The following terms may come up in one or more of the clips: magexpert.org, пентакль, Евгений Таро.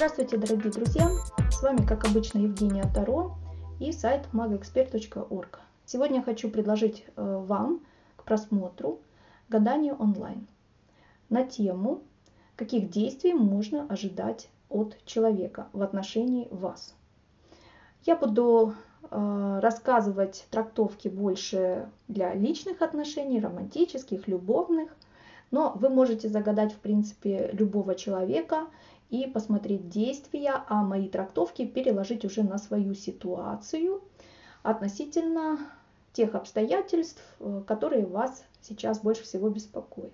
Здравствуйте, дорогие друзья! С вами, как обычно, Евгения Таро и сайт magexpert.org. Сегодня я хочу предложить вам к просмотру гадание онлайн на тему, каких действий можно ожидать от человека в отношении вас. Я буду рассказывать трактовки больше для личных отношений, романтических, любовных, но вы можете загадать, в принципе, любого человека и посмотреть действия, а мои трактовки переложить уже на свою ситуацию относительно тех обстоятельств, которые вас сейчас больше всего беспокоят.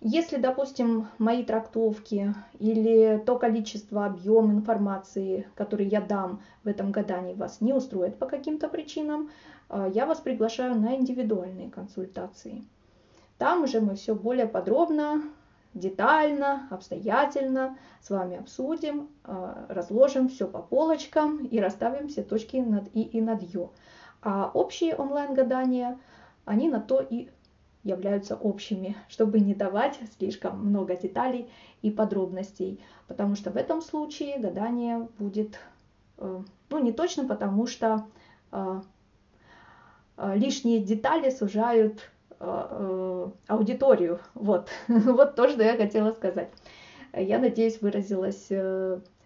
Если, допустим, мои трактовки или то количество, объем информации, который я дам в этом гадании, вас не устроит по каким-то причинам, я вас приглашаю на индивидуальные консультации. Там уже мы все более подробно, детально, обстоятельно с вами обсудим, разложим все по полочкам и расставим все точки над «и» и над «ё». А общие онлайн-гадания, они на то и являются общими, чтобы не давать слишком много деталей и подробностей, потому что в этом случае гадание будет не точно, потому что лишние детали сужают аудиторию. Вот. Вот то, что я хотела сказать. Я надеюсь, выразилась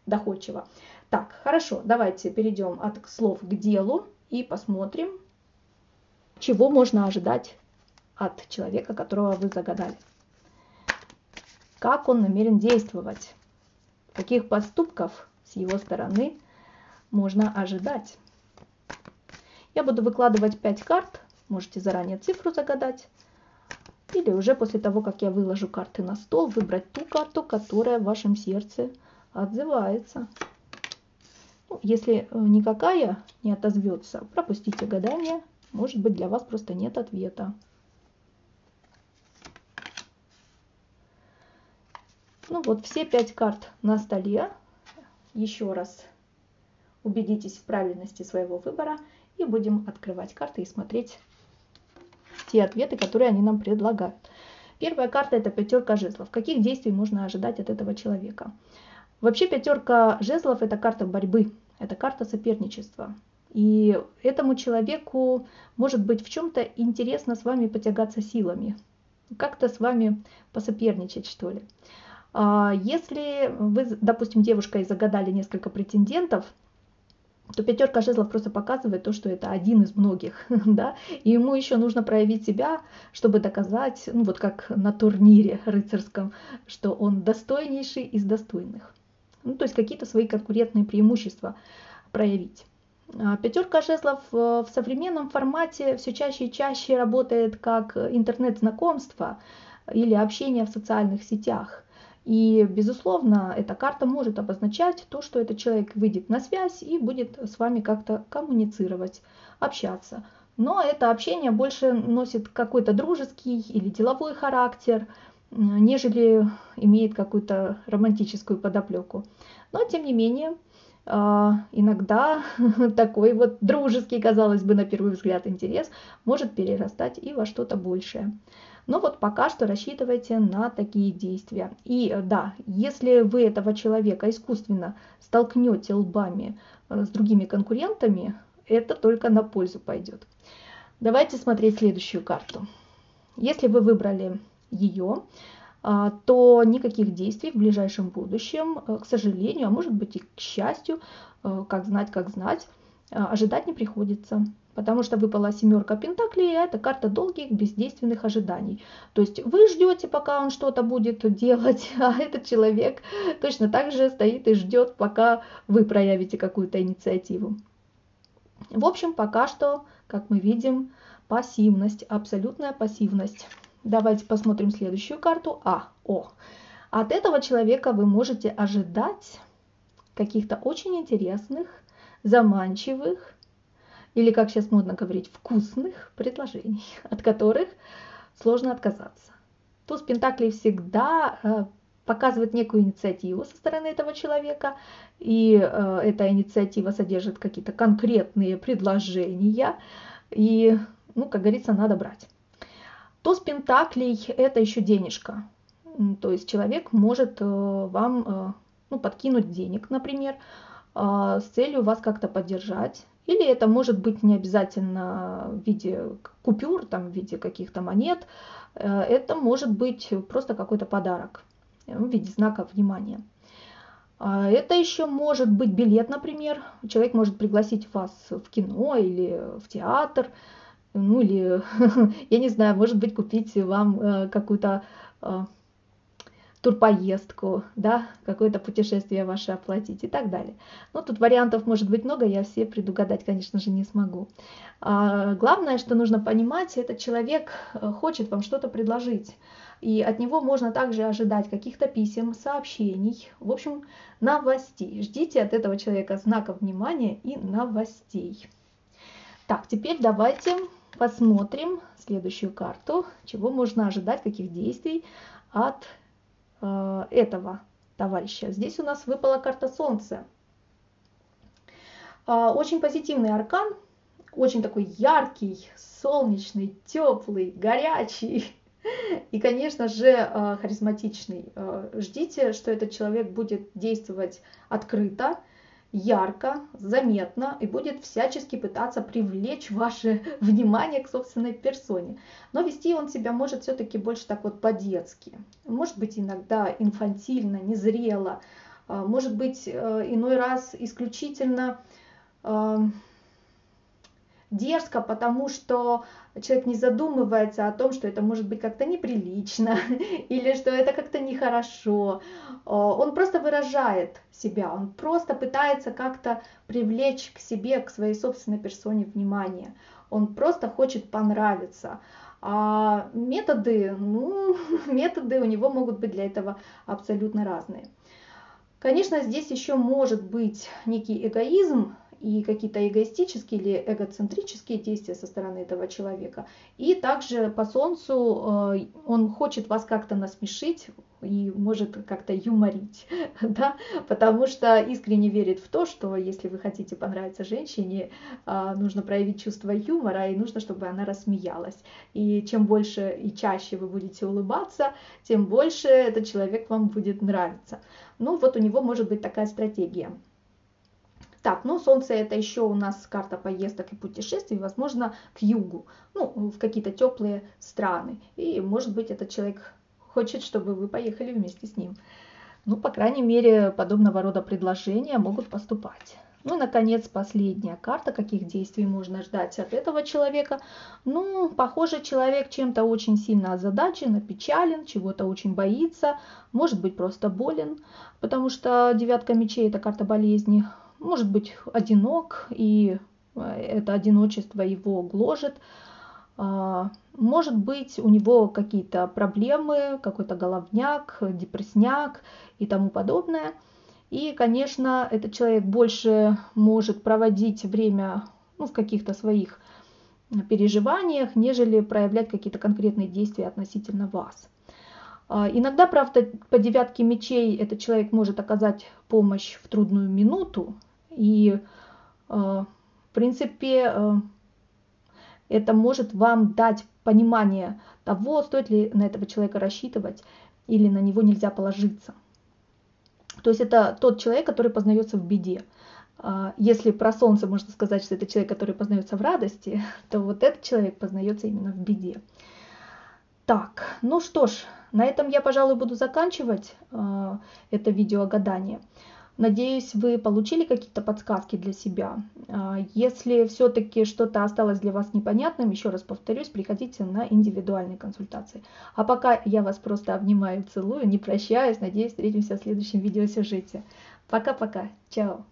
доходчиво. Так, хорошо, давайте перейдем от слов к делу и посмотрим, чего можно ожидать от человека, которого вы загадали. Как он намерен действовать? Каких поступков с его стороны можно ожидать? Я буду выкладывать 5 карт. Можете заранее цифру загадать. Или уже после того, как я выложу карты на стол, выбрать ту карту, которая в вашем сердце отзывается. Если никакая не отозвется, пропустите гадание. Может быть, для вас просто нет ответа. Вот все 5 карт на столе. Еще раз убедитесь в правильности своего выбора. И будем открывать карты и смотреть те ответы, которые они нам предлагают. Первая карта — это 5 жезлов. Каких действий можно ожидать от этого человека? Вообще 5 жезлов — это карта борьбы, это карта соперничества. И этому человеку, может быть, в чем-то интересно с вами потягаться силами, как-то с вами посоперничать, что ли. Если вы, допустим, девушка, и загадали несколько претендентов, то 5 жезлов просто показывает то, что это один из многих, да, и ему еще нужно проявить себя, чтобы доказать, вот как на турнире рыцарском, что он достойнейший из достойных. То есть какие-то свои конкурентные преимущества проявить. 5 жезлов в современном формате все чаще и чаще работает как интернет-знакомство или общение в социальных сетях. И, безусловно, эта карта может обозначать то, что этот человек выйдет на связь и будет с вами как-то коммуницировать, общаться. Но это общение больше носит какой-то дружеский или деловой характер, нежели имеет какую-то романтическую подоплеку. Но, тем не менее, иногда такой вот дружеский, казалось бы, на первый взгляд интерес может перерастать и во что-то большее. Но вот пока что рассчитывайте на такие действия. И да, если вы этого человека искусственно столкнете лбами с другими конкурентами, это только на пользу пойдет. Давайте смотреть следующую карту. Если вы выбрали ее, то никаких действий в ближайшем будущем, к сожалению, а может быть и к счастью, как знать, ожидать не приходится. Потому что выпала 7 пентаклей, а это карта долгих бездейственных ожиданий. То есть вы ждете, пока он что-то будет делать, а этот человек точно так же стоит и ждет, пока вы проявите какую-то инициативу. В общем, пока что, как мы видим, пассивность, абсолютная пассивность. Давайте посмотрим следующую карту. От этого человека вы можете ожидать каких-то очень интересных, заманчивых, или, как сейчас модно говорить, вкусных предложений, от которых сложно отказаться. Туз пентаклей всегда показывает некую инициативу со стороны этого человека, и эта инициатива содержит какие-то конкретные предложения, и, как говорится, надо брать. Туз пентаклей — это еще денежка, то есть человек может вам ну, подкинуть денег, например, с целью вас как-то поддержать. Или это может быть не обязательно в виде купюр, там, в виде каких-то монет. Это может быть просто какой-то подарок в виде знака внимания. Это еще может быть билет, например. Человек может пригласить вас в кино или в театр. Ну или, я не знаю, может быть, купить вам какую-то турпоездку, да, какое-то путешествие ваше оплатить и так далее. Но тут вариантов может быть много, я все предугадать, конечно же, не смогу. Главное, что нужно понимать, этот человек хочет вам что-то предложить. И от него можно также ожидать каких-то писем, сообщений, в общем, новостей. Ждите от этого человека знаков внимания и новостей. Так, теперь давайте посмотрим следующую карту, чего можно ожидать, каких действий от этого товарища. Здесь у нас выпала карта Солнца. Очень позитивный аркан, очень такой яркий, солнечный, теплый, горячий и, конечно же, харизматичный. Ждите, что этот человек будет действовать открыто, ярко, заметно и будет всячески пытаться привлечь ваше внимание к собственной персоне. Но вести он себя может все-таки больше так вот по-детски. Может быть, иногда инфантильно, незрело. Может быть, иной раз исключительно дерзко, потому что человек не задумывается о том, что это может быть как-то неприлично или что это как-то нехорошо. Он просто выражает себя, он просто пытается как-то привлечь к себе, к своей собственной персоне внимание. Он просто хочет понравиться. А методы, ну, методы у него могут быть для этого абсолютно разные. Конечно, здесь еще может быть некий эгоизм, и какие-то эгоистические или эгоцентрические действия со стороны этого человека. И также по Солнцу он хочет вас как-то насмешить и может как-то юморить, да? Потому что искренне верит в то, что если вы хотите понравиться женщине, нужно проявить чувство юмора и нужно, чтобы она рассмеялась. И чем больше и чаще вы будете улыбаться, тем больше этот человек вам будет нравиться. Ну вот у него может быть такая стратегия. Так, ну Солнце это еще у нас карта поездок и путешествий, возможно, к югу, ну, в какие-то теплые страны. И, может быть, этот человек хочет, чтобы вы поехали вместе с ним. Ну, по крайней мере, подобного рода предложения могут поступать. Ну, и, наконец, последняя карта, каких действий можно ждать от этого человека. Ну, похоже, человек чем-то очень сильно озадачен, опечален, чего-то очень боится, может быть, просто болен, потому что девятка мечей – это карта болезни. Может быть, одинок, и это одиночество его гложет. Может быть, у него какие-то проблемы, какой-то головняк, депрессняк и тому подобное. И, конечно, этот человек больше может проводить время, ну, в каких-то своих переживаниях, нежели проявлять какие-то конкретные действия относительно вас. Иногда, правда, по девятке мечей этот человек может оказать помощь в трудную минуту. И, в принципе, это может вам дать понимание того, стоит ли на этого человека рассчитывать или на него нельзя положиться. То есть это тот человек, который познается в беде. Если про Солнце можно сказать, что это человек, который познается в радости, то вот этот человек познается именно в беде. Так, ну что ж, на этом я, пожалуй, буду заканчивать это видео гадание. Надеюсь, вы получили какие-то подсказки для себя. Если все-таки что-то осталось для вас непонятным, еще раз повторюсь, приходите на индивидуальные консультации. А пока я вас просто обнимаю, целую, не прощаюсь. Надеюсь, встретимся в следующем видеосюжете. Пока-пока. Чао.